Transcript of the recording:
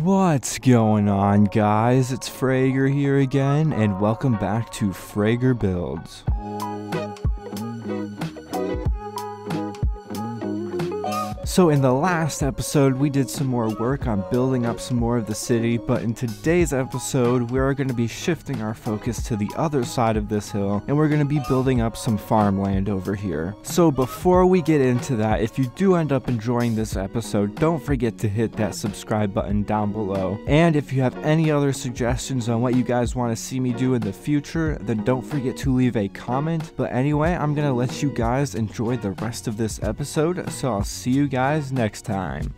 What's going on, guys? It's frāgger here again, and welcome back to frāgger Builds. So in the last episode, we did some more work on building up some more of the city, but in today's episode, we are going to be shifting our focus to the other side of this hill, and we're going to be building up some farmland over here. So before we get into that, if you do end up enjoying this episode, don't forget to hit that subscribe button down below. And if you have any other suggestions on what you guys want to see me do in the future, then don't forget to leave a comment. But anyway, I'm going to let you guys enjoy the rest of this episode, so I'll see you guys next time.